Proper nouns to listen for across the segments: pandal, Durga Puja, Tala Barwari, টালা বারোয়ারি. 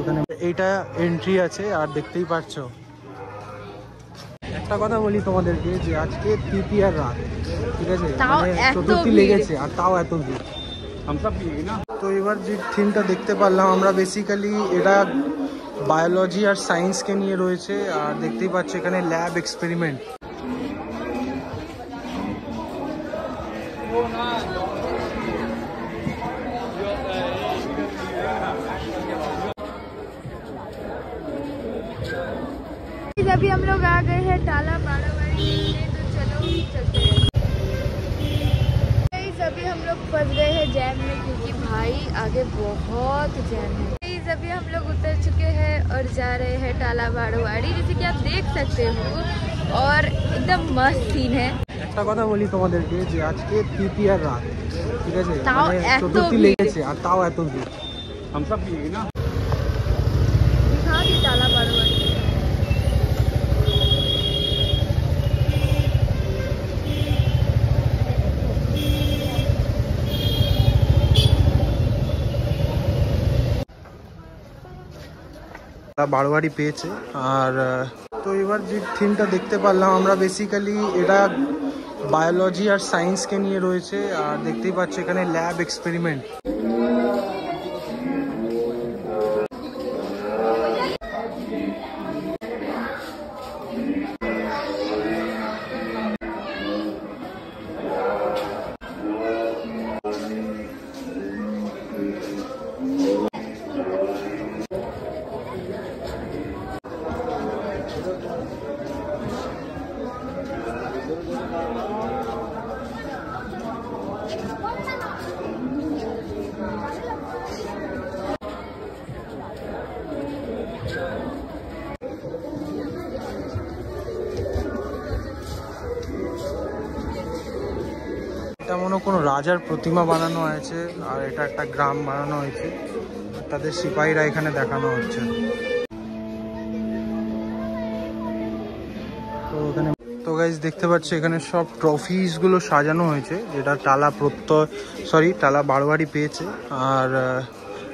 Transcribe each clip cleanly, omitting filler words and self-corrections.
ওখানে এইটা এন্ট্রি আছে, আর দেখতেই পাচ্ছ। একটা কথা বলি তোমাদেরকে, যে আজকে তৃতীয়ার রাত, ঠিক আছে, চতুর্থী লেগেছে আর তাও এত ভিড়। তো এবার যে থিমটা দেখতে পারলাম আমরা, বেসিক্যালি এটা বায়োলজি আর সায়েন্সকে নিয়ে রয়েছে, আর দেখতেই পাচ্ছ এখানে ল্যাব এক্সপেরিমেন্ট। अभी हम लोग आ गए हैं टाला बारावाड़ी में, तो चलो चलते हैं। अभी हम लोग फंस गए हैं जैम में, क्योंकि भाई आगे बहुत जैम है। अभी हम लोग उतर चुके हैं और जा रहे हैं टाला बारावाड़ी, जैसे कि आप देख सकते हो, और एकदम मस्त सीन है। একটা কথা বলি তোমাদেরকে, যে আজকে তৃতীয়ার রাত, ঠিক আছে, চতুর্থী লেগেছে আর তাও এত ভিড়। আমরা ভিড় না টালা বারাবাড়ি। বারোয়ারি পেয়েছে। আর তো এবার যে থিমটা দেখতে পারলাম আমরা, বেসিক্যালি এটা বায়োলজি আর সায়েন্সকে নিয়ে রয়েছে, আর দেখতেই পাচ্ছ এখানে ল্যাব এক্সপেরিমেন্ট। তেমনও কোনো রাজার প্রতিমা বানানো হয়েছে, আর এটা একটা গ্রাম বানানো হয়েছে, তাদের সিপাহীরা এখানে দেখানো হচ্ছে। তো গাইজ দেখতে পাচ্ছ এখানে সব ট্রফিস গুলো সাজানো হয়েছে, যেটা টালা বারোয়ারি পেয়েছে। আর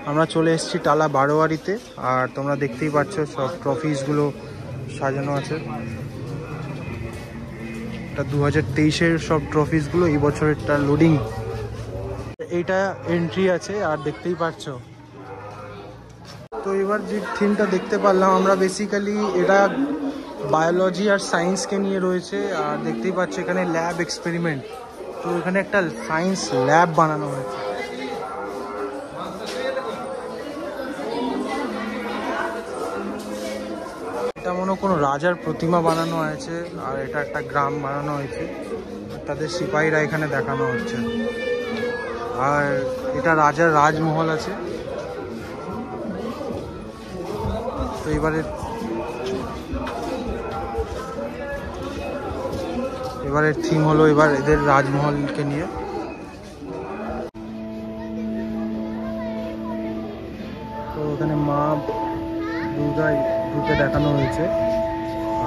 আমরা চলে এসেছি টালা বারোয়ারিতে, আর তোমরা দেখতেই পাচ্ছ সব ট্রফিস গুলো সাজানো আছে। এটা 2023-এর সব ট্রফিস গুলো, এই বছরেরটা লোডিং। এইটা এন্ট্রি আছে, আর দেখতেই পাচ্ছ। তো এবার যে থিমটা দেখতে পারলাম আমরা, বেসিক্যালি এটা বায়োলজি আর সায়েন্সকে নিয়ে রয়েছে, আর দেখতেই পাচ্ছ এখানে ল্যাব এক্সপেরিমেন্ট। তো এখানে একটা সায়েন্স ল্যাব বানানো হয়েছে। এটা মনে কোনো রাজার প্রতিমা বানানো হয়েছে, আর এটা একটা গ্রাম বানানো হয়েছে, তাদের সিপাহীরা এখানে দেখানো হচ্ছে। আর এটা রাজার রাজমহল আছে। তো এবারের থিম হলো এদের রাজমহলকে নিয়ে। তো ওখানে মা দুর্গা দেখানো হয়েছে,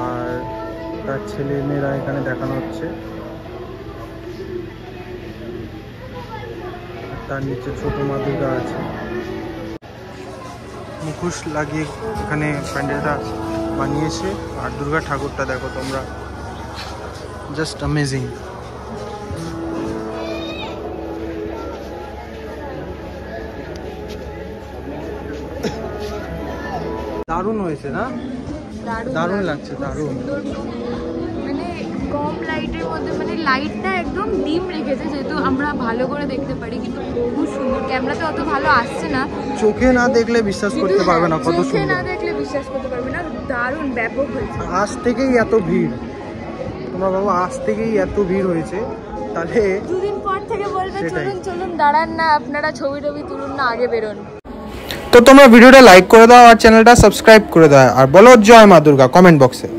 আর তার ছেলে মেয়েরা এখানে দেখানো হচ্ছে। তার নিচে ছোট মা দুর্গা আছে, মুখোশ লাগিয়ে এখানে প্যান্ডেলটা বানিয়েছে। আর দুর্গা ঠাকুরটা দেখো তোমরা, জাস্ট অ্যামেজিং। দারুণ হয়েছে না, দারুণ লাগছে, দারুণ। মানে কম লাইটের মধ্যে, মানে লাইটটা একদম ডিম রেখেছে, যেহেতু আমরা ভালো করে দেখতে পারি, কিন্তু খুব সুন্দর। ক্যামেরাতে অত ভালো আসছে না, চোখে না দেখলে বিশ্বাস করতে পারবে না, কত সুন্দর। না দেখলে বিশ্বাস করতে পারবে না, দারুণ ব্যাপক হয়েছে। আজ থেকেই এত ভিড়, তোমরা বাবা, আজ থেকেই এত ভিড় হয়েছে। তাহলে দুদিন পর থেকে বলবে চলুন চলুন, দাঁড়ান না আপনারা, ছবি টবি তুলুন না, আগে বেরোন। তো তোমরা ভিডিওটা লাইক করে দাও, আর চ্যানেলটা সাবস্ক্রাইব করে দাও, আর বলো জয় মা দুর্গা কমেন্ট বক্সে।